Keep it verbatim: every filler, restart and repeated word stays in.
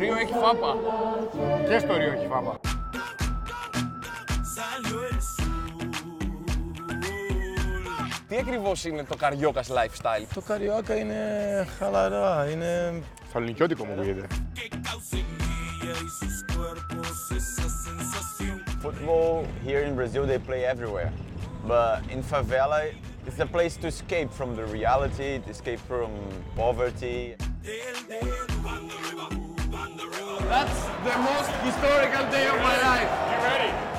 Ρίο έχει φάπα. Και στο Ρίο έχει φάπα. Τι ακριβώς είναι το καριόκας lifestyle? Το καριόκα είναι χαλαρά, είναι... Θαλονικιώτικο μου βγήκε. Football here in Brazil they play everywhere, but in favela it's a place to escape from the reality, to escape from poverty. That's the most historical day of my life. You ready?